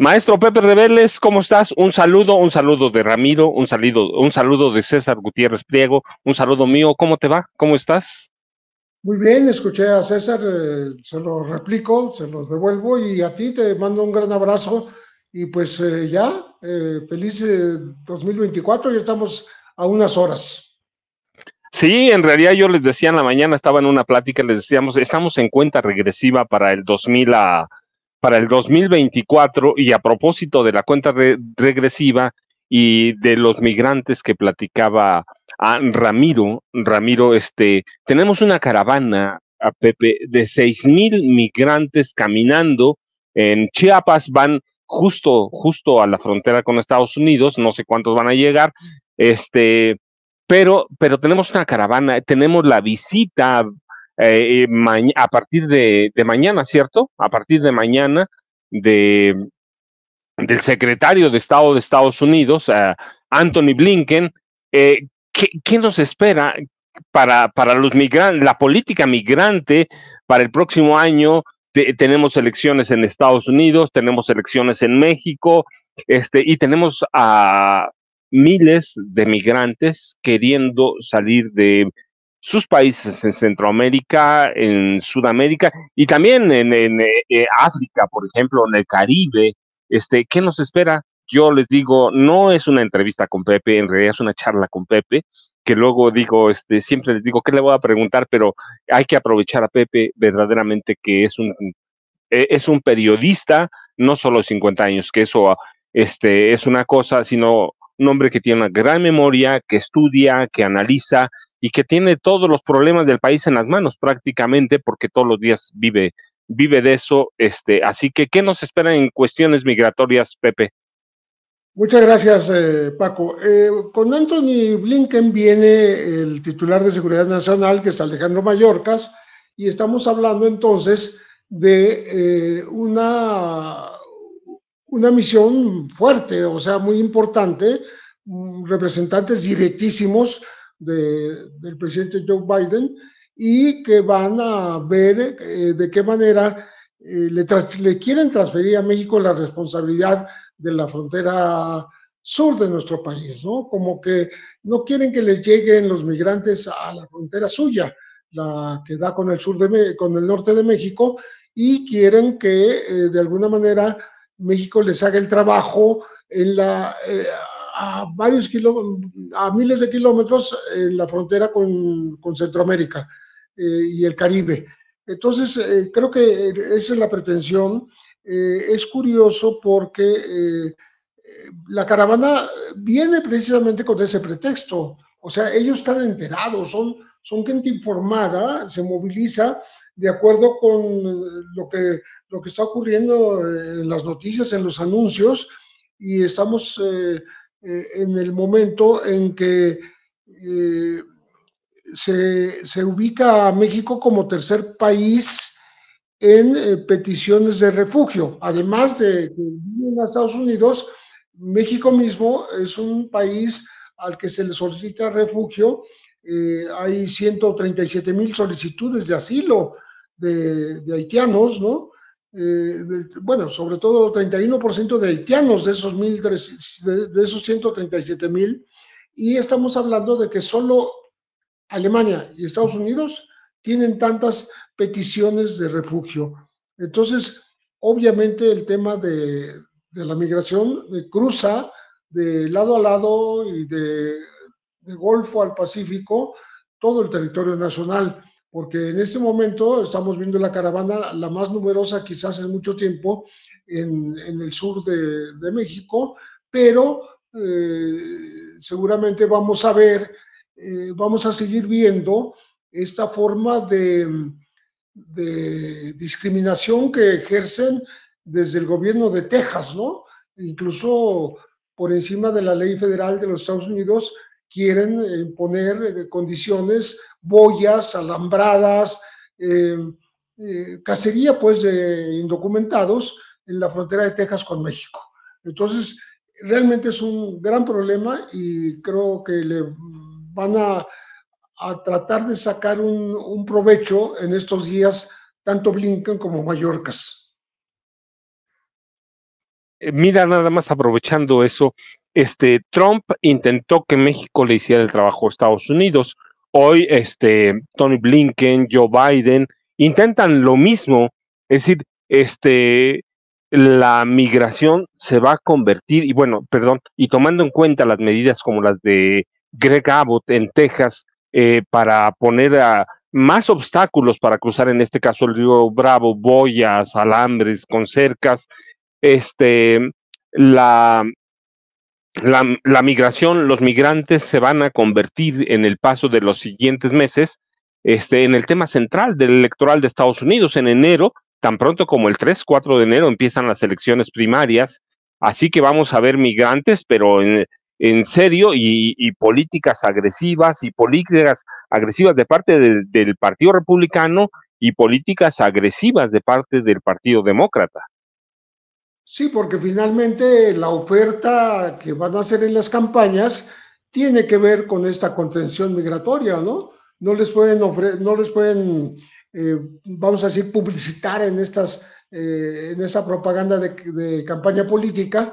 Maestro Pepe Reveles, ¿cómo estás? Un saludo de Ramiro, un saludo de César Gutiérrez Priego, un saludo mío. ¿Cómo te va? ¿Cómo estás? Muy bien, escuché a César, se lo replico, se los devuelvo, y a ti te mando un gran abrazo y pues feliz 2024, ya estamos a unas horas. Sí, en realidad yo les decía en la mañana, estaba en una plática, les decíamos, estamos en cuenta regresiva para el 2024, y a propósito de la cuenta regresiva y de los migrantes que platicaba Ramiro, tenemos una caravana, a Pepe, de 6,000 migrantes caminando en Chiapas, van justo a la frontera con Estados Unidos, no sé cuántos van a llegar, pero tenemos una caravana, tenemos la visita a partir de mañana, ¿cierto? A partir de mañana del secretario de Estado de Estados Unidos, Antony Blinken. ¿Qué nos espera para los migrantes, la política migrante para el próximo año? Tenemos elecciones en Estados Unidos, tenemos elecciones en México, y tenemos a miles de migrantes queriendo salir de sus países en Centroamérica, en Sudamérica y también en África, por ejemplo, en el Caribe. ¿Qué nos espera? Yo les digo, no es una entrevista con Pepe, en realidad es una charla con Pepe, que luego digo, siempre les digo, ¿qué le voy a preguntar? Pero hay que aprovechar a Pepe verdaderamente, que es un periodista, no solo de 50 años, que eso es una cosa, sino un hombre que tiene una gran memoria, que estudia, que analiza, y que tiene todos los problemas del país en las manos prácticamente, porque todos los días vive de eso. Así que, ¿qué nos espera en cuestiones migratorias, Pepe? Muchas gracias, Paco. Con Antony Blinken viene el titular de Seguridad Nacional, que es Alejandro Mayorkas, y estamos hablando entonces de una misión fuerte, o sea, muy importante, representantes directísimos del presidente Joe Biden, y que van a ver de qué manera le quieren transferir a México la responsabilidad de la frontera sur de nuestro país, ¿no? Como que no quieren que les lleguen los migrantes a la frontera suya, la que da con el con el norte de México, y quieren que de alguna manera México les haga el trabajo en a miles de kilómetros en la frontera con Centroamérica y el Caribe. Entonces, creo que esa es la pretensión. Es curioso porque la caravana viene precisamente con ese pretexto. O sea, ellos están enterados, son gente informada, se moviliza de acuerdo con lo que está ocurriendo en las noticias, en los anuncios, y estamos en el momento en que se ubica a México como tercer país en peticiones de refugio. Además de que en Estados Unidos, México mismo es un país al que se le solicita refugio. Hay 137,000 solicitudes de asilo de haitianos, ¿no? Sobre todo 31% de haitianos de esos 137,000, y estamos hablando de que solo Alemania y Estados Unidos tienen tantas peticiones de refugio. Entonces, obviamente el tema de la migración cruza de lado a lado y de Golfo al Pacífico todo el territorio nacional, porque en este momento estamos viendo la caravana, la más numerosa quizás en mucho tiempo, en el sur de México, pero seguramente vamos a seguir viendo esta forma de discriminación que ejercen desde el gobierno de Texas, ¿no? Incluso por encima de la ley federal de los Estados Unidos, quieren poner condiciones, boyas, alambradas, cacería pues de indocumentados en la frontera de Texas con México. Entonces, realmente es un gran problema, y creo que le van a tratar de sacar un provecho en estos días, tanto Blinken como Mayorkas. Mira, nada más aprovechando eso, Trump intentó que México le hiciera el trabajo a Estados Unidos. Hoy, Tony Blinken, Joe Biden, intentan lo mismo. Es decir, la migración se va a convertir, y bueno, perdón, y tomando en cuenta las medidas como las de Greg Abbott en Texas, para poner más obstáculos para cruzar, en este caso el río Bravo, boyas, alambres con cercas, la migración, los migrantes se van a convertir en el paso de los siguientes meses en el tema central del electoral de Estados Unidos. En enero, tan pronto como el 3-4 de enero, empiezan las elecciones primarias, así que vamos a ver migrantes, pero en serio, y políticas agresivas, y políticas agresivas de parte del Partido Republicano y políticas agresivas de parte del Partido Demócrata. Sí, porque finalmente la oferta que van a hacer en las campañas tiene que ver con esta contención migratoria, ¿no? No les pueden vamos a decir, publicitar en esa propaganda de campaña política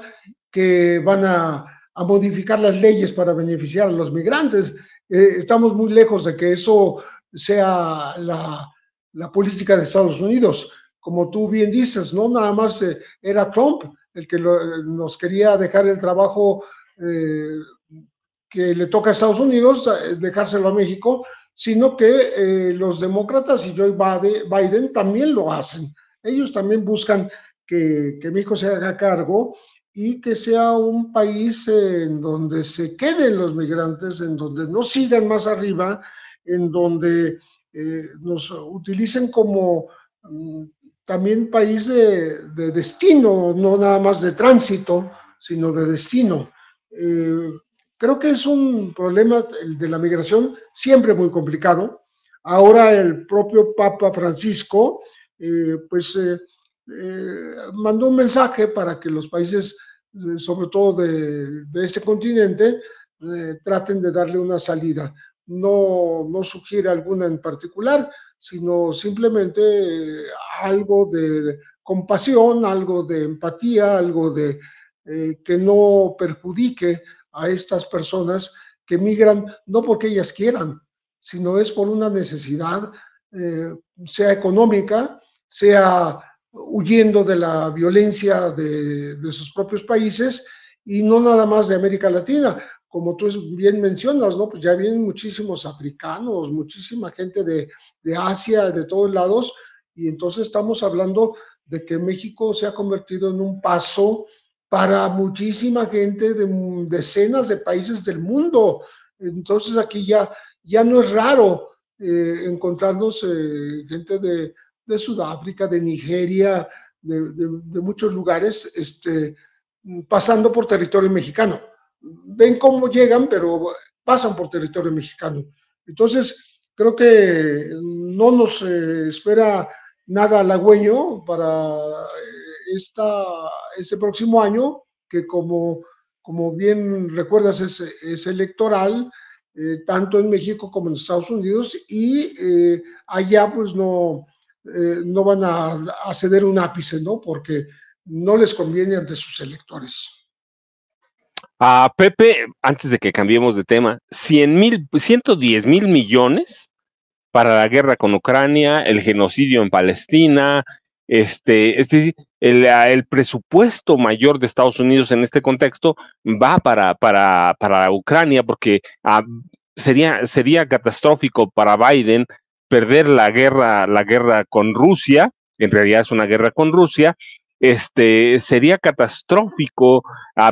que van a modificar las leyes para beneficiar a los migrantes. Estamos muy lejos de que eso sea la política de Estados Unidos. Como tú bien dices, no nada más era Trump el que nos quería dejar el trabajo que le toca a Estados Unidos, dejárselo a México, sino que los demócratas y Joe Biden también lo hacen. Ellos también buscan que México se haga cargo y que sea un país en donde se queden los migrantes, en donde no sigan más arriba, en donde nos utilicen como también país de destino, no nada más de tránsito, sino de destino. Creo que es un problema el de la migración siempre muy complicado. Ahora el propio Papa Francisco mandó un mensaje para que los países, sobre todo de este continente, traten de darle una salida. No sugiere alguna en particular, sino simplemente algo de compasión, algo de empatía, algo de que no perjudique a estas personas que migran, no porque ellas quieran, sino es por una necesidad, sea económica, sea huyendo de la violencia de sus propios países, y no nada más de América Latina. Como tú bien mencionas, ¿no? Pues ya vienen muchísimos africanos, muchísima gente de Asia, de todos lados, y entonces estamos hablando de que México se ha convertido en un paso para muchísima gente de decenas de países del mundo. Entonces aquí ya no es raro encontrarnos gente de Sudáfrica, de Nigeria, de muchos lugares, pasando por territorio mexicano. Ven cómo llegan, pero pasan por territorio mexicano. Entonces creo que no nos espera nada halagüeño para este próximo año, que como bien recuerdas es electoral, tanto en México como en Estados Unidos, y allá pues no van a ceder un ápice, ¿no? Porque no les conviene ante sus electores. A Pepe, antes de que cambiemos de tema, 110 mil millones para la guerra con Ucrania, el genocidio en Palestina, el presupuesto mayor de Estados Unidos en este contexto va para Ucrania, porque sería catastrófico para Biden perder la guerra con Rusia. En realidad es una guerra con Rusia. Sería catastrófico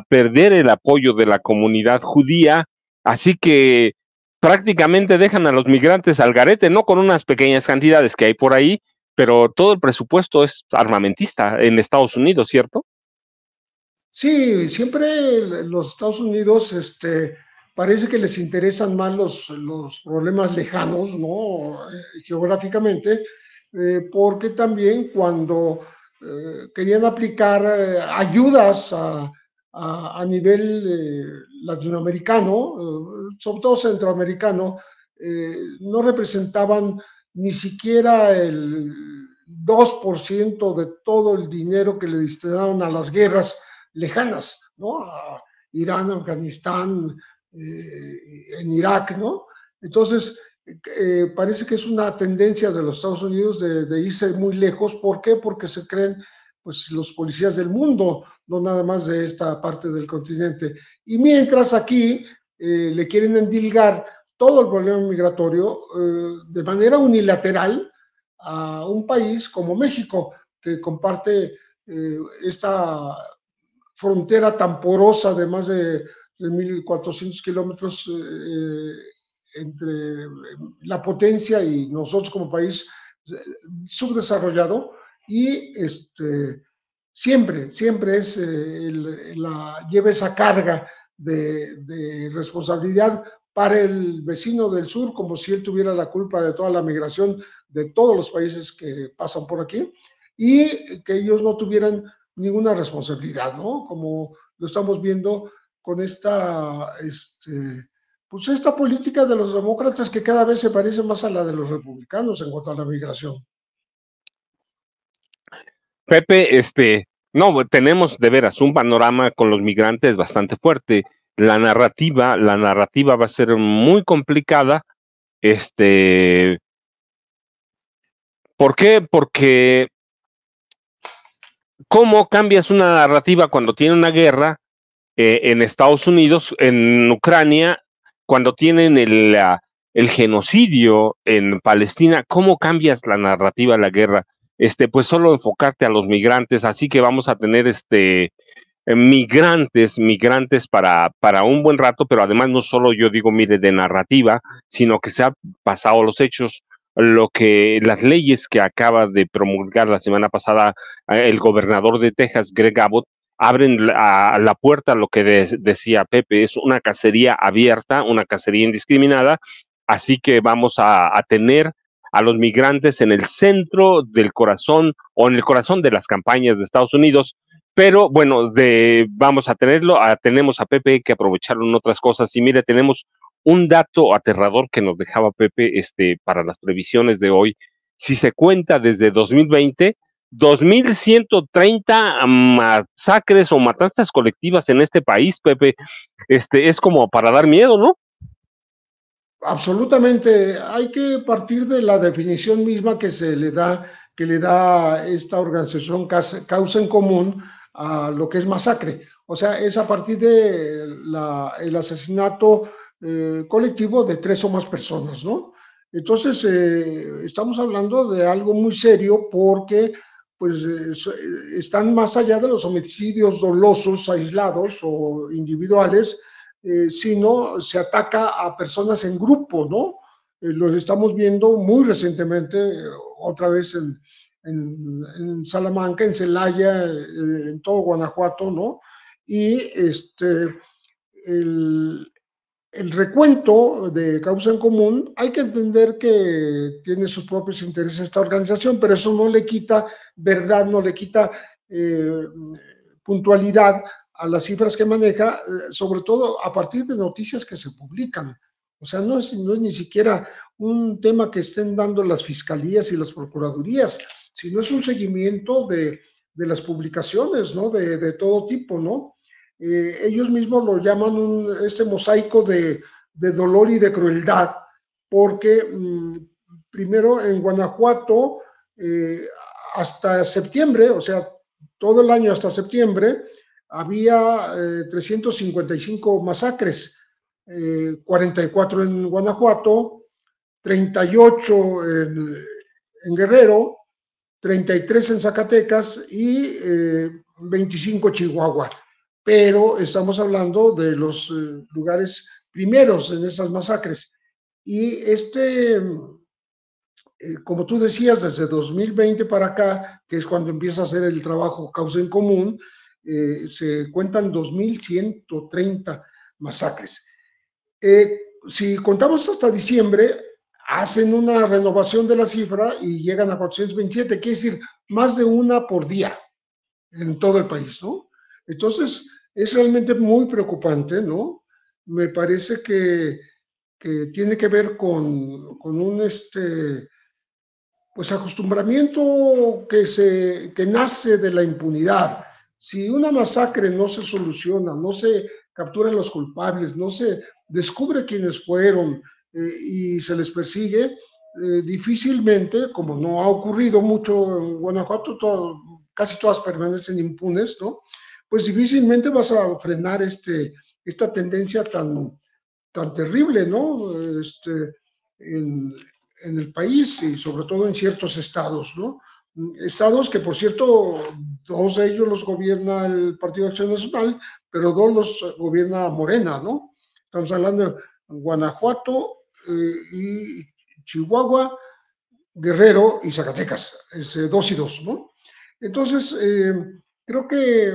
perder el apoyo de la comunidad judía, así que prácticamente dejan a los migrantes al garete, no con unas pequeñas cantidades que hay por ahí, pero todo el presupuesto es armamentista en Estados Unidos, ¿cierto? Sí, siempre los Estados Unidos parece que les interesan más los problemas lejanos, ¿no? Geográficamente, porque también cuando querían aplicar ayudas a nivel latinoamericano, sobre todo centroamericano, no representaban ni siquiera el 2% de todo el dinero que le destinaron a las guerras lejanas, ¿no? A Irán, Afganistán, en Irak, ¿no? Entonces, parece que es una tendencia de los Estados Unidos de irse muy lejos. ¿Por qué? Porque se creen, pues, los policías del mundo, no nada más de esta parte del continente. Y mientras aquí le quieren endilgar todo el problema migratorio de manera unilateral a un país como México, que comparte esta frontera tan porosa de más de 1.400 kilómetros entre la potencia y nosotros como país subdesarrollado, y siempre es lleva esa carga de responsabilidad para el vecino del sur, como si él tuviera la culpa de toda la migración de todos los países que pasan por aquí, y que ellos no tuvieran ninguna responsabilidad, ¿no? Como lo estamos viendo con esta política de los demócratas, que cada vez se parece más a la de los republicanos en cuanto a la migración. Pepe, no, tenemos de veras un panorama con los migrantes bastante fuerte. La narrativa va a ser muy complicada. ¿Por qué? Porque ¿cómo cambias una narrativa cuando tiene una guerra en Estados Unidos, en Ucrania, cuando tienen el genocidio en Palestina? ¿Cómo cambias la narrativa de la guerra? Pues solo enfocarte a los migrantes, así que vamos a tener migrantes para un buen rato, pero además no solo yo digo, mire, de narrativa, sino que se han pasado los hechos, las leyes que acaba de promulgar la semana pasada el gobernador de Texas, Greg Abbott, abren la puerta a lo que decía Pepe, es una cacería abierta, una cacería indiscriminada, así que vamos a tener a los migrantes en el centro del corazón, o en el corazón de las campañas de Estados Unidos. Pero bueno, vamos a tenerlo, tenemos a Pepe que aprovecharon otras cosas, y mire, tenemos un dato aterrador que nos dejaba Pepe para las previsiones de hoy. Si se cuenta desde 2020, 2.130 masacres o matanzas colectivas en este país, Pepe. Es como para dar miedo, ¿no? Absolutamente, hay que partir de la definición misma que le da esta organización Causa en Común a lo que es masacre. O sea, es a partir de el asesinato colectivo de 3 o más personas, ¿no? Entonces, estamos hablando de algo muy serio, porque pues están más allá de los homicidios dolosos, aislados o individuales, sino se ataca a personas en grupo, ¿no? Los estamos viendo muy recientemente, otra vez en Salamanca, en Celaya, en todo Guanajuato, ¿no? Y el recuento de Causa en Común, hay que entender que tiene sus propios intereses esta organización, pero eso no le quita verdad, no le quita puntualidad a las cifras que maneja, sobre todo a partir de noticias que se publican. O sea, no es ni siquiera un tema que estén dando las fiscalías y las procuradurías, sino es un seguimiento de las publicaciones, ¿no? De todo tipo, ¿no? Ellos mismos lo llaman este mosaico de dolor y de crueldad, porque primero en Guanajuato, hasta septiembre, o sea, todo el año hasta septiembre, había 355 masacres, 44 en Guanajuato, 38 en Guerrero, 33 en Zacatecas y 25 en Chihuahua. Pero estamos hablando de los lugares primeros en esas masacres. Y como tú decías, desde 2020 para acá, que es cuando empieza a hacer el trabajo Causa en Común, se cuentan 2.130 masacres. Si contamos hasta diciembre, hacen una renovación de la cifra y llegan a 427, quiere decir más de una por día en todo el país, ¿no? Entonces, es realmente muy preocupante, ¿no? Me parece que tiene que ver con un pues acostumbramiento que nace de la impunidad, Si una masacre no se soluciona, no se capturan los culpables, no se descubre quiénes fueron y se les persigue, difícilmente, como no ha ocurrido mucho en Guanajuato, casi todas permanecen impunes, ¿no? Pues difícilmente vas a frenar esta tendencia tan terrible, ¿no? En el país y sobre todo en ciertos estados, ¿no? Estados que, por cierto, dos de ellos los gobierna el Partido de Acción Nacional, pero dos los gobierna Morena, ¿no? Estamos hablando de Guanajuato y Chihuahua, Guerrero y Zacatecas, es 2 y 2, ¿no? Entonces, creo que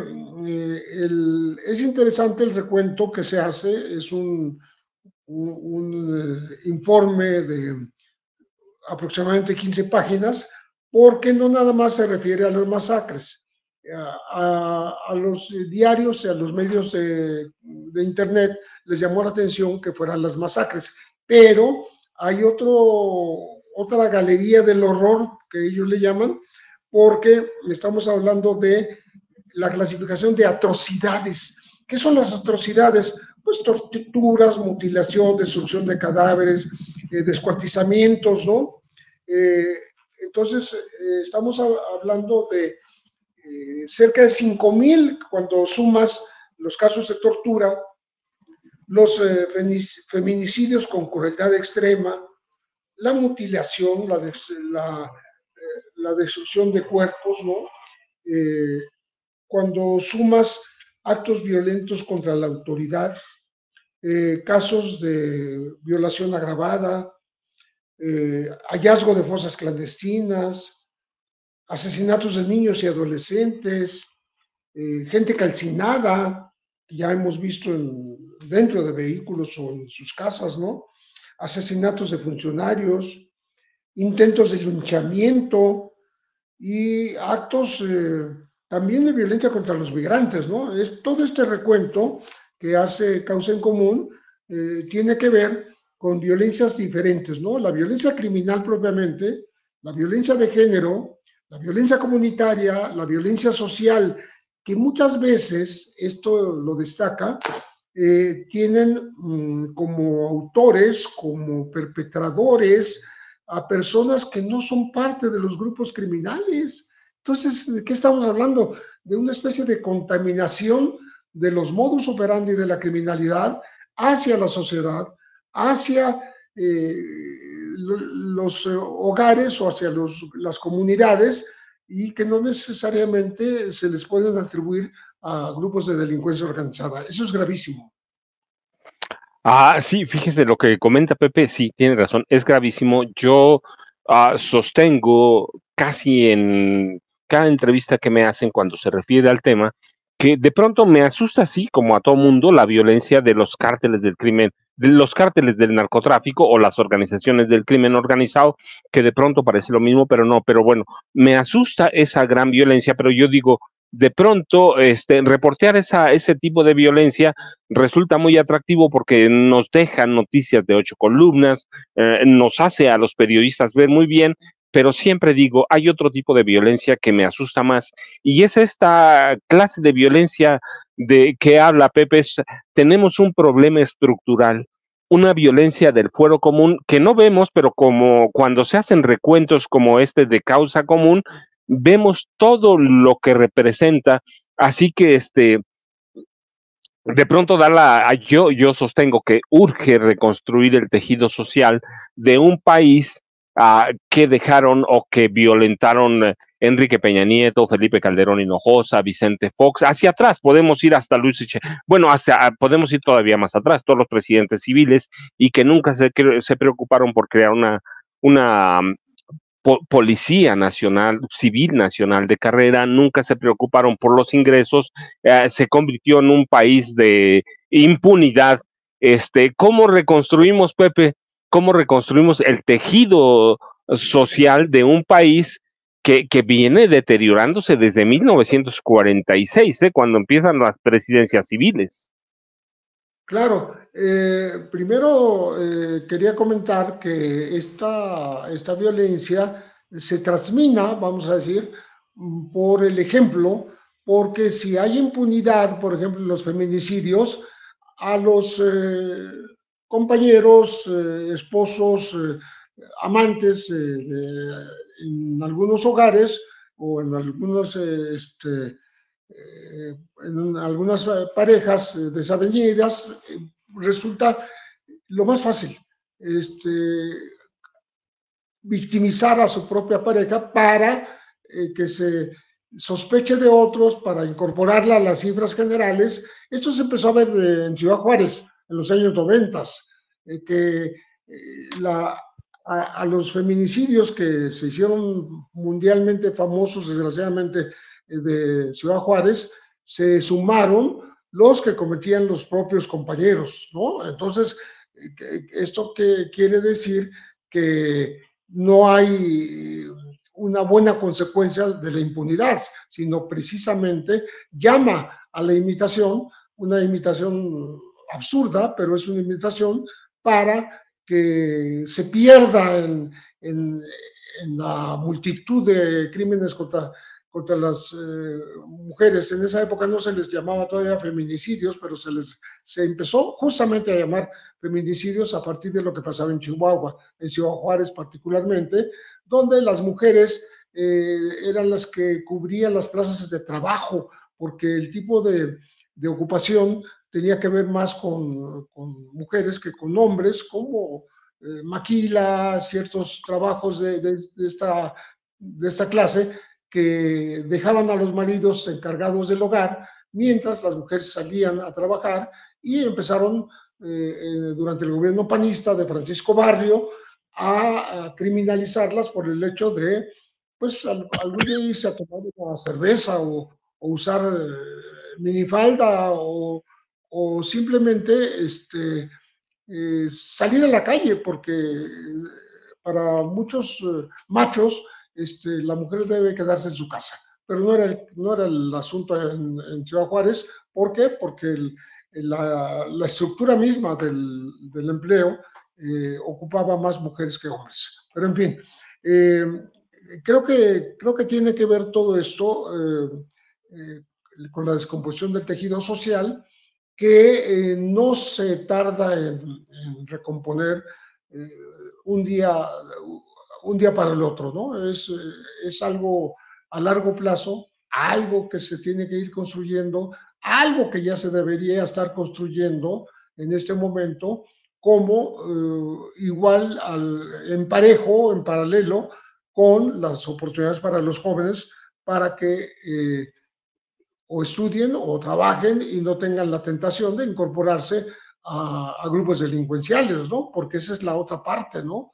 es interesante el recuento que se hace, es un informe de aproximadamente 15 páginas, porque no nada más se refiere a las masacres, a los diarios y a los medios de internet les llamó la atención que fueran las masacres, pero hay otra galería del horror que ellos le llaman, porque estamos hablando de la clasificación de atrocidades. ¿Qué son las atrocidades? Pues torturas, mutilación, destrucción de cadáveres, descuartizamientos, ¿no? Entonces, estamos hablando de cerca de 5,000, cuando sumas los casos de tortura, los feminicidios con crueldad extrema, la mutilación, la destrucción de cuerpos, ¿no? Cuando sumas actos violentos contra la autoridad, casos de violación agravada, hallazgo de fosas clandestinas, asesinatos de niños y adolescentes, gente calcinada, que ya hemos visto dentro de vehículos o en sus casas, ¿no? Asesinatos de funcionarios, intentos de linchamiento y actos también de violencia contra los migrantes, ¿no? Todo este recuento que hace Causa en Común tiene que ver con violencias diferentes, ¿no? La violencia criminal propiamente, la violencia de género, la violencia comunitaria, la violencia social, que muchas veces, esto lo destaca, tienen como autores, como perpetradores, a personas que no son parte de los grupos criminales. Entonces, ¿de qué estamos hablando? De una especie de contaminación de los modus operandi de la criminalidad hacia la sociedad, hacia los hogares o hacia las comunidades, y que no necesariamente se les pueden atribuir a grupos de delincuencia organizada. Eso es gravísimo. Ah, sí, fíjese lo que comenta Pepe, sí, tiene razón, es gravísimo. Yo sostengo casi en cada entrevista que me hacen cuando se refiere al tema, que de pronto me asusta, así como a todo mundo, la violencia de los cárteles del crimen, de los cárteles del narcotráfico o las organizaciones del crimen organizado, que de pronto parece lo mismo, pero no, pero bueno, me asusta esa gran violencia, pero yo digo, de pronto reportear ese tipo de violencia resulta muy atractivo porque nos deja noticias de 8 columnas, nos hace a los periodistas ver muy bien, pero siempre digo, hay otro tipo de violencia que me asusta más, y es esta clase de violencia de que habla Pepe. Tenemos un problema estructural, una violencia del fuero común que no vemos, pero como cuando se hacen recuentos como este de Causa Común, vemos todo lo que representa, así que de pronto yo sostengo que urge reconstruir el tejido social de un país que dejaron o que violentaron Enrique Peña Nieto, Felipe Calderón Hinojosa, Vicente Fox. Hacia atrás podemos ir hasta Luis Echeverría, bueno, podemos ir todavía más atrás, todos los presidentes civiles, y que nunca se preocuparon por crear una policía nacional, civil nacional de carrera, nunca se preocuparon por los ingresos, se convirtió en un país de impunidad. ¿Cómo reconstruimos, Pepe? ¿Cómo reconstruimos el tejido social de un país que viene deteriorándose desde 1946, cuando empiezan las presidencias civiles? Claro, primero quería comentar que esta violencia se transmina, vamos a decir, por el ejemplo porque si hay impunidad, por ejemplo, en los feminicidios, a los compañeros, esposos, amantes en algunos hogares o en algunos en algunas parejas desavenidas, resulta lo más fácil victimizar a su propia pareja para que se sospeche de otros, para incorporarla a las cifras generales. Esto se empezó a ver en Ciudad Juárez en los años 90, que a los feminicidios que se hicieron mundialmente famosos, desgraciadamente, de Ciudad Juárez, se sumaron los que cometían los propios compañeros, ¿no? Entonces, ¿esto qué quiere decir? Que no hay una buena consecuencia de la impunidad, sino precisamente llama a la imitación, una imitación absurda, pero es una imitación para que se pierda en la multitud de crímenes contra las mujeres. En esa época no se les llamaba todavía feminicidios, pero se empezó justamente a llamar feminicidios a partir de lo que pasaba en Chihuahua, en Ciudad Juárez particularmente, donde las mujeres eran las que cubrían las plazas de trabajo, porque el tipo de ocupación tenía que ver más con mujeres que con hombres, como maquila, ciertos trabajos de esta clase, que dejaban a los maridos encargados del hogar, mientras las mujeres salían a trabajar, y empezaron durante el gobierno panista de Francisco Barrio a criminalizarlas por el hecho de, pues, algún día irse a tomar una cerveza o usar minifalda o simplemente salir a la calle, porque para muchos machos la mujer debe quedarse en su casa. Pero no era el asunto en Ciudad Juárez. ¿Por qué? Porque la estructura misma del empleo ocupaba más mujeres que hombres. Pero en fin, creo que tiene que ver todo esto con la descomposición del tejido social, que no se tarda en recomponer un día para el otro, ¿no? Es algo a largo plazo, algo que se tiene que ir construyendo, algo que ya se debería estar construyendo en este momento, como igual en parejo, en paralelo, con las oportunidades para los jóvenes, para que o estudien o trabajen y no tengan la tentación de incorporarse a grupos delincuenciales, ¿no? Porque esa es la otra parte, ¿no?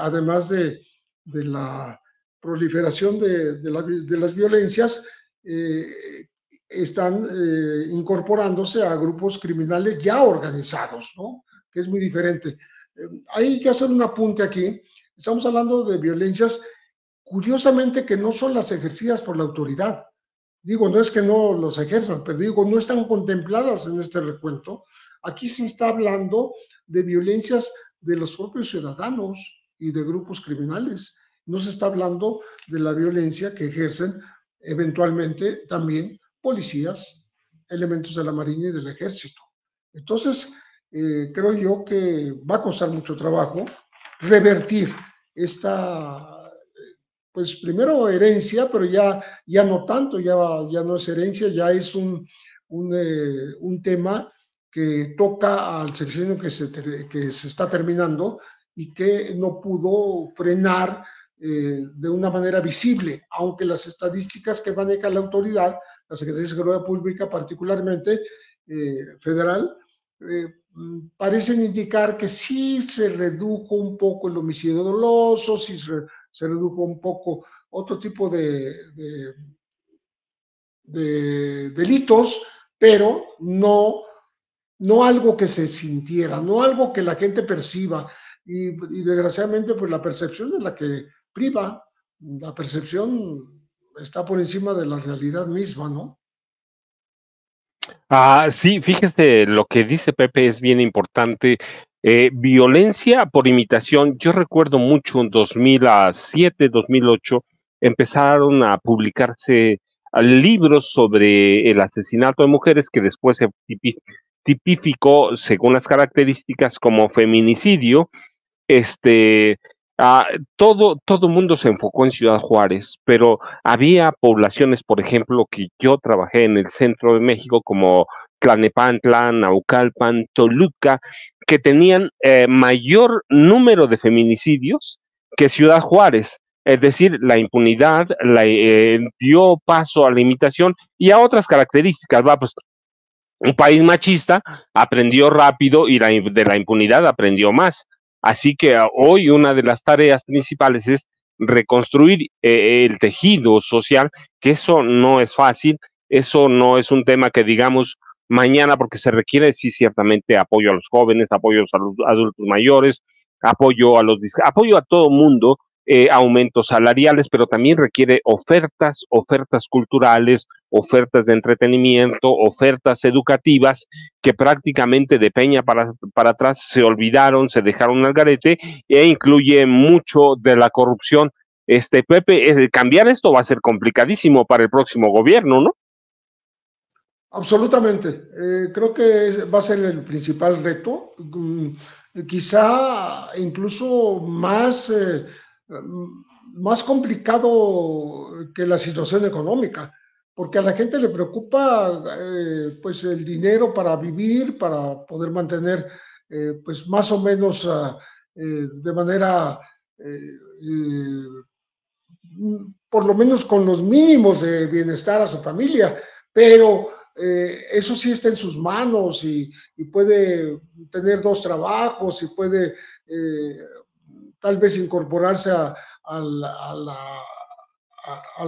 Además de la proliferación de las violencias, están incorporándose a grupos criminales ya organizados, ¿no? Que es muy diferente. Hay que hacer un apunte aquí. Estamos hablando de violencias, curiosamente, que no son las ejercidas por la autoridad. Digo, no es que no los ejerzan, pero digo, no están contempladas en este recuento. Aquí se está hablando de violencias de los propios ciudadanos y de grupos criminales. No se está hablando de la violencia que ejercen eventualmente también policías, elementos de la Marina y del Ejército. Entonces, creo yo que va a costar mucho trabajo revertir esta, pues, primero herencia, pero ya no tanto, ya no es herencia, ya es un tema que toca al sexenio que se está terminando y que no pudo frenar de una manera visible, aunque las estadísticas que maneja la autoridad, la Secretaría de Seguridad Pública particularmente, federal, parecen indicar que sí se redujo un poco el homicidio doloso, sí se redujo un poco otro tipo de delitos, pero no algo que se sintiera, no algo que la gente perciba, y desgraciadamente, pues, la percepción es la que priva, la percepción está por encima de la realidad misma, ¿no? Ah, sí, fíjese, lo que dice Pepe es bien importante. Violencia por imitación, yo recuerdo mucho en 2007, 2008, empezaron a publicarse libros sobre el asesinato de mujeres que después se tipificó según las características como feminicidio. Todo mundo se enfocó en Ciudad Juárez, pero había poblaciones, por ejemplo, que yo trabajé en el centro de México, como Tlalnepantla, Naucalpan, Toluca, que tenían mayor número de feminicidios que Ciudad Juárez. Es decir, la impunidad dio paso a la imitación y a otras características. Un país machista aprendió rápido y de la impunidad aprendió más. Así que hoy una de las tareas principales es reconstruir el tejido social, que eso no es fácil, eso no es un tema que digamos mañana, porque se requiere, sí, ciertamente apoyo a los jóvenes, apoyo a los adultos mayores, apoyo a todo mundo, aumentos salariales, pero también requiere ofertas culturales, ofertas de entretenimiento, ofertas educativas, que prácticamente de Peña para atrás se olvidaron, se dejaron al garete, e incluye mucho de la corrupción. Pepe, cambiar esto va a ser complicadísimo para el próximo gobierno, ¿no? Absolutamente. Creo que va a ser el principal reto, quizá incluso más complicado que la situación económica, porque a la gente le preocupa pues el dinero para vivir, para poder mantener pues más o menos de manera por lo menos con los mínimos de bienestar a su familia, pero eso sí está en sus manos y puede tener dos trabajos y puede tal vez incorporarse al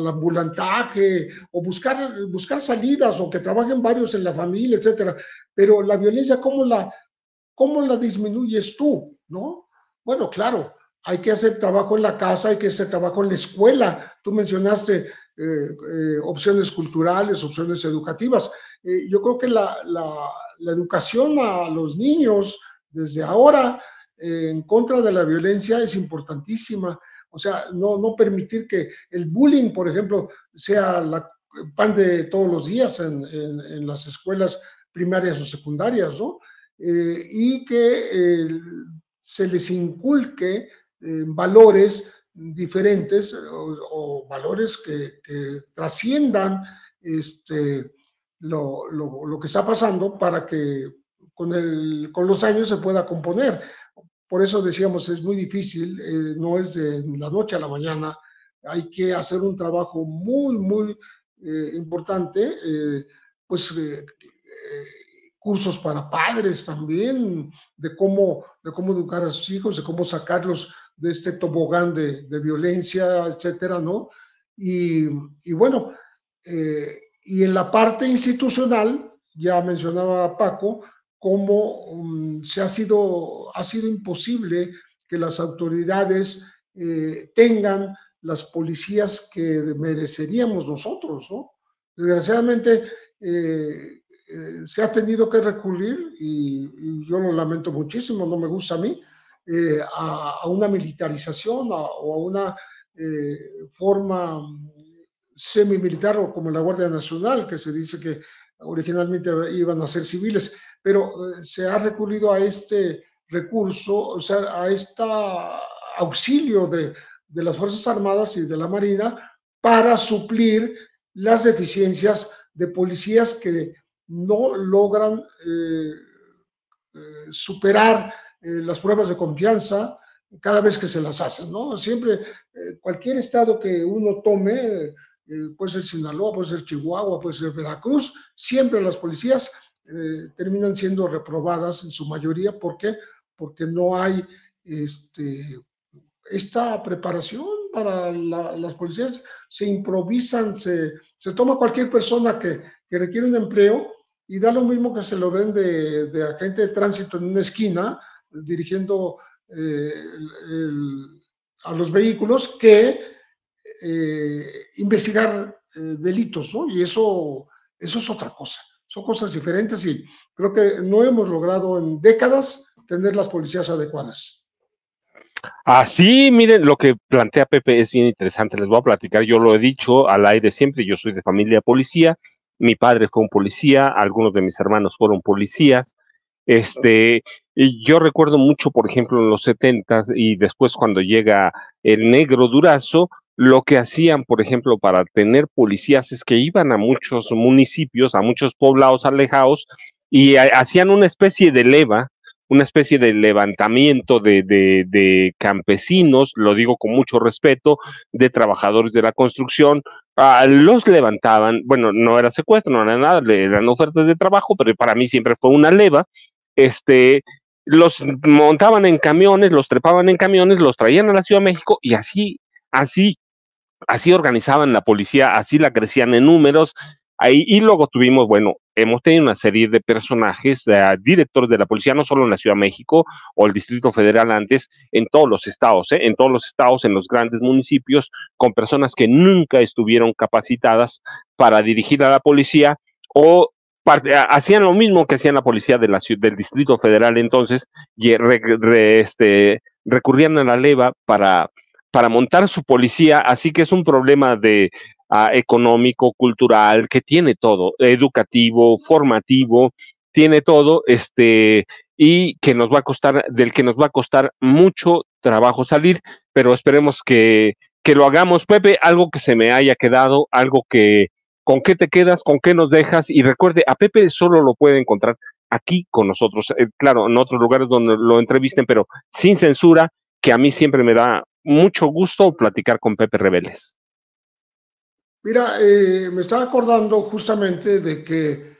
ambulantaje o buscar salidas, o que trabajen varios en la familia, etcétera. Pero la violencia, ¿cómo la disminuyes tú, no? Bueno, claro, hay que hacer trabajo en la casa, hay que hacer trabajo en la escuela. Tú mencionaste opciones culturales, opciones educativas. Yo creo que la educación a los niños desde ahora en contra de la violencia es importantísima. O sea, no permitir que el bullying, por ejemplo, sea el pan de todos los días en las escuelas primarias o secundarias, ¿no? Y que se les inculque valores diferentes o valores que trasciendan lo que está pasando, para que con los años se pueda componer. Por eso decíamos, es muy difícil, no es de la noche a la mañana, hay que hacer un trabajo muy, muy importante, cursos para padres también, de cómo educar a sus hijos, de cómo sacarlos de este tobogán de violencia, etcétera, ¿no? Y bueno, y en la parte institucional, ya mencionaba Paco, cómo ha sido imposible que las autoridades tengan las policías que mereceríamos nosotros, ¿no? Desgraciadamente se ha tenido que recurrir, y yo lo lamento muchísimo, no me gusta a mí, a una militarización o a una forma semimilitar, o como la Guardia Nacional, que se dice que originalmente iban a ser civiles, pero se ha recurrido a este recurso, o sea, a este auxilio de las Fuerzas Armadas y de la Marina, para suplir las deficiencias de policías que no logran superar las pruebas de confianza cada vez que se las hacen, ¿no? Siempre, cualquier estado que uno tome, puede ser Sinaloa, puede ser Chihuahua, puede ser Veracruz, siempre las policías terminan siendo reprobadas en su mayoría. ¿Por qué? Porque no hay esta preparación para las policías. Se improvisan, se toma cualquier persona que requiere un empleo y da lo mismo que se lo den de agente de tránsito en una esquina, dirigiendo a los vehículos, que investigar delitos, ¿no? Y eso es otra cosa, son cosas diferentes, y creo que no hemos logrado en décadas tener las policías adecuadas. Así, miren, lo que plantea Pepe es bien interesante, les voy a platicar, yo lo he dicho al aire siempre, yo soy de familia policía, mi padre fue un policía, algunos de mis hermanos fueron policías, yo recuerdo mucho, por ejemplo, en los 70s y después cuando llega el Negro Durazo, lo que hacían, por ejemplo, para tener policías es que iban a muchos municipios, a muchos poblados alejados y hacían una especie de leva, una especie de levantamiento de campesinos, lo digo con mucho respeto, de trabajadores de la construcción, los levantaban, bueno, no era secuestro, no era nada, eran ofertas de trabajo, pero para mí siempre fue una leva, los montaban en camiones, los trepaban en camiones, los traían a la Ciudad de México y así organizaban la policía, así la crecían en números. Ahí, y luego tuvimos, bueno, hemos tenido una serie de personajes, directores de la policía, no solo en la Ciudad de México o el Distrito Federal antes, en todos los estados, en todos los estados, en los grandes municipios, con personas que nunca estuvieron capacitadas para dirigir a la policía o hacían lo mismo que hacían la policía de del Distrito Federal entonces, y recurrían a la leva para montar su policía, así que es un problema de... económico, cultural, que tiene todo, educativo, formativo, tiene todo, y que nos va a costar, del que nos va a costar mucho trabajo salir, pero esperemos que lo hagamos. Pepe, algo que se me haya quedado, algo que, ¿con qué te quedas? ¿Con qué nos dejas? Y recuerde, a Pepe solo lo puede encontrar aquí con nosotros, claro, en otros lugares donde lo entrevisten, pero sin censura, que a mí siempre me da mucho gusto platicar con Pepe Reveles. Mira, me estaba acordando justamente de que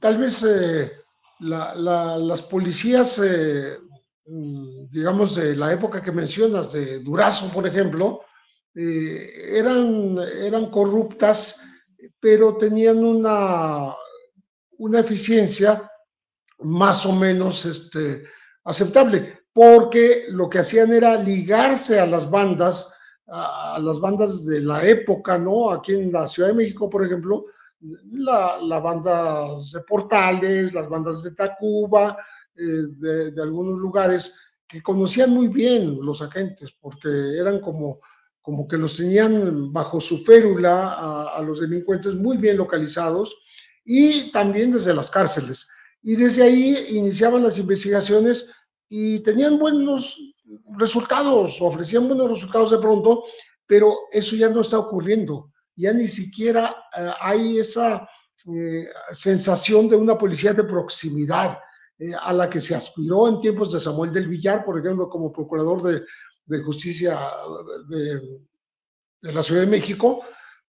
tal vez las policías, digamos, de la época que mencionas, de Durazo, por ejemplo, eran corruptas, pero tenían una eficiencia más o menos aceptable, porque lo que hacían era ligarse a las bandas de la época, ¿no? Aquí en la Ciudad de México, por ejemplo, las bandas de Portales, las bandas de Tacuba, de algunos lugares que conocían muy bien los agentes, porque eran como que los tenían bajo su férula a los delincuentes muy bien localizados y también desde las cárceles. Y desde ahí iniciaban las investigaciones y tenían buenos resultados, ofrecían buenos resultados de pronto, pero eso ya no está ocurriendo, ya ni siquiera hay esa sensación de una policía de proximidad a la que se aspiró en tiempos de Samuel del Villar, por ejemplo, como procurador de justicia de la Ciudad de México,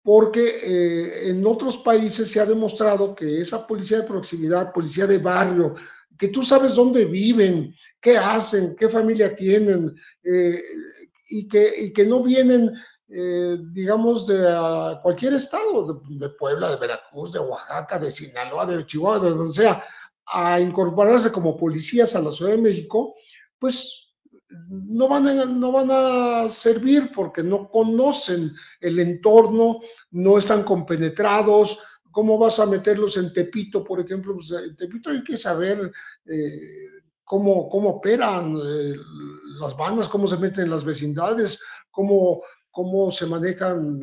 porque en otros países se ha demostrado que esa policía de proximidad, policía de barrio, que tú sabes dónde viven, qué hacen, qué familia tienen, y que no vienen, digamos, de cualquier estado, de Puebla, de Veracruz, de Oaxaca, de Sinaloa, de Chihuahua, de donde sea, a incorporarse como policías a la Ciudad de México, pues no van a servir porque no conocen el entorno, no están compenetrados. ¿Cómo vas a meterlos en Tepito, por ejemplo? Pues en Tepito hay que saber cómo operan las bandas, cómo se meten en las vecindades, cómo se manejan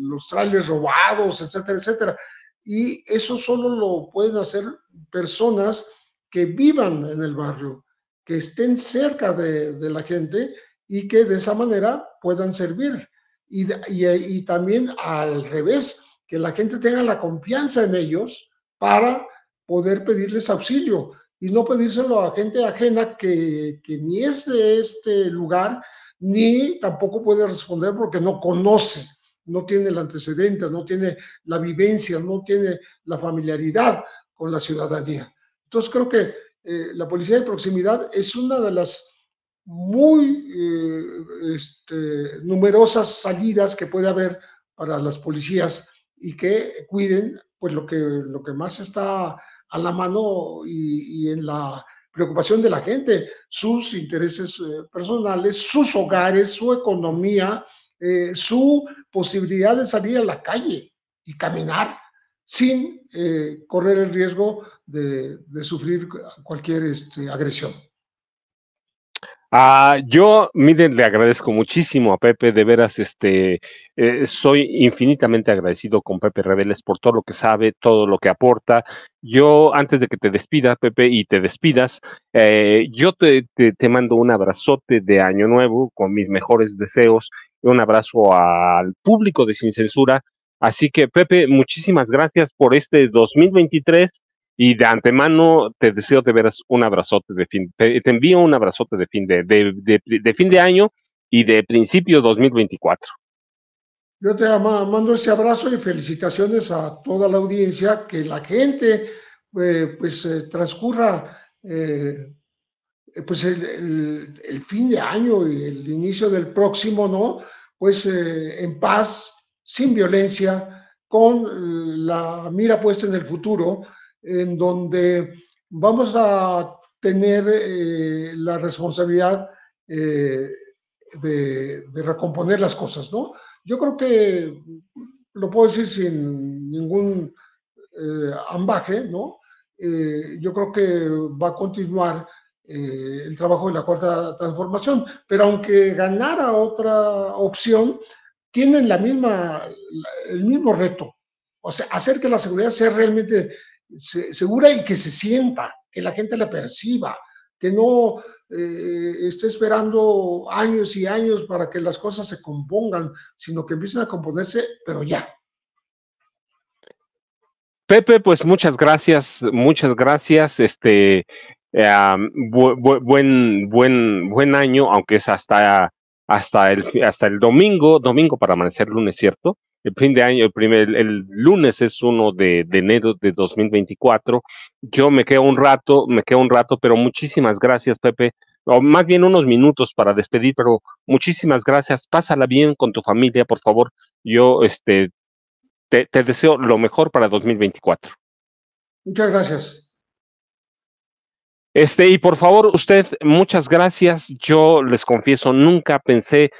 los trailers robados, etcétera, etcétera. Y eso solo lo pueden hacer personas que vivan en el barrio, que estén cerca de la gente y que de esa manera puedan servir. Y también al revés, que la gente tenga la confianza en ellos para poder pedirles auxilio y no pedírselo a gente ajena que ni es de este lugar, ni tampoco puede responder porque no conoce, no tiene el antecedente, no tiene la vivencia, no tiene la familiaridad con la ciudadanía. Entonces creo que la policía de proximidad es una de las muy numerosas salidas que puede haber para las policías y que cuiden pues lo que más está a la mano y en la preocupación de la gente, sus intereses personales, sus hogares, su economía, su posibilidad de salir a la calle y caminar sin correr el riesgo de sufrir cualquier agresión. Yo, miren, le agradezco muchísimo a Pepe, de veras, soy infinitamente agradecido con Pepe Reveles por todo lo que sabe, todo lo que aporta. Yo, antes de que te despida, Pepe, y te despidas, yo te mando un abrazote de Año Nuevo con mis mejores deseos, un abrazo al público de Sin Censura. Así que, Pepe, muchísimas gracias por este 2023. Y de antemano te deseo de veras un abrazote de fin, te envío un abrazote de fin de año y de principio 2024. Yo te mando ese abrazo y felicitaciones a toda la audiencia, que la gente transcurra el fin de año y el inicio del próximo, ¿no? En paz, sin violencia, con la mira puesta en el futuro, en donde vamos a tener la responsabilidad de recomponer las cosas, ¿no? Yo creo que lo puedo decir sin ningún ambaje, ¿no? Yo creo que va a continuar el trabajo de la Cuarta Transformación, pero aunque ganara otra opción, tienen el mismo reto, o sea, hacer que la seguridad sea realmente segura y que se sienta, que la gente la perciba, que no esté esperando años y años para que las cosas se compongan, sino que empiecen a componerse, pero ya. Pepe, pues muchas gracias, buen año, aunque es hasta el domingo para amanecer lunes, ¿cierto? El fin de año, el lunes es 1 de enero de 2024. Yo me quedo un rato, pero muchísimas gracias, Pepe. O más bien unos minutos para despedir, pero muchísimas gracias. Pásala bien con tu familia, por favor. Yo te deseo lo mejor para 2024. Muchas gracias. Y por favor, usted, muchas gracias. Yo les confieso, nunca pensé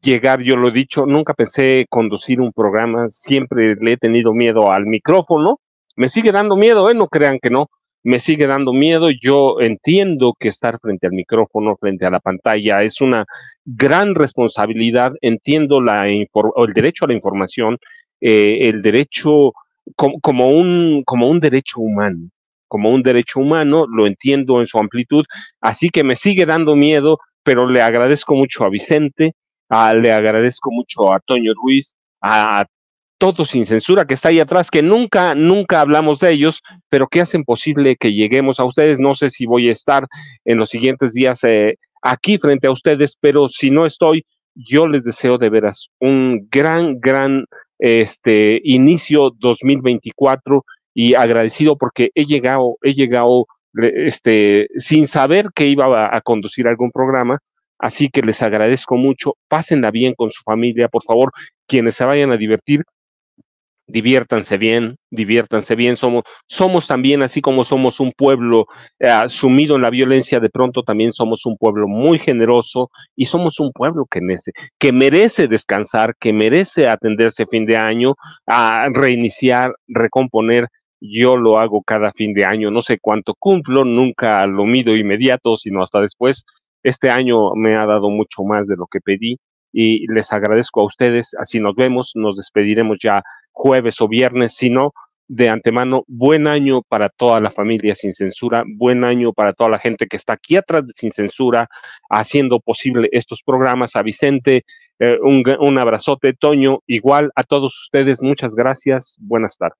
llegar, yo lo he dicho, nunca pensé conducir un programa, siempre le he tenido miedo al micrófono, me sigue dando miedo, no crean que no, me sigue dando miedo. Yo entiendo que estar frente al micrófono, frente a la pantalla, es una gran responsabilidad, entiendo el derecho a la información, el derecho como un derecho humano, lo entiendo en su amplitud, así que me sigue dando miedo, pero le agradezco mucho a Vicente, le agradezco mucho a Toño Ruiz, a todos Sin Censura que está ahí atrás, que nunca hablamos de ellos, pero que hacen posible que lleguemos a ustedes. No sé si voy a estar en los siguientes días aquí frente a ustedes, pero si no estoy, yo les deseo de veras un gran inicio 2024 y agradecido porque he llegado sin saber que iba a conducir algún programa. Así que les agradezco mucho, pásenla bien con su familia, por favor, quienes se vayan a divertir, diviértanse bien, somos también, así como somos un pueblo sumido en la violencia, de pronto también somos un pueblo muy generoso y somos un pueblo que merece descansar, que merece atenderse fin de año, a reiniciar, recomponer. Yo lo hago cada fin de año, no sé cuánto cumplo, nunca lo mido inmediato, sino hasta después. Este año me ha dado mucho más de lo que pedí y les agradezco a ustedes. Así nos vemos, nos despediremos ya jueves o viernes, si no, de antemano, buen año para toda la familia Sin Censura, buen año para toda la gente que está aquí atrás de Sin Censura, haciendo posible estos programas. A Vicente, un abrazote, Toño, igual a todos ustedes, muchas gracias, buenas tardes.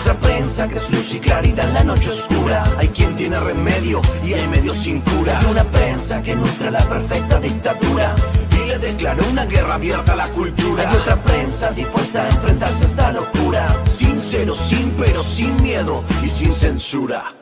Otra prensa que es luz y claridad en la noche oscura. Hay quien tiene remedio y hay medio sin cura. Hay una prensa que nutre la perfecta dictadura y le declaró una guerra abierta a la cultura. Hay otra prensa dispuesta a enfrentarse a esta locura, sincero, sin pero, sin miedo y sin censura.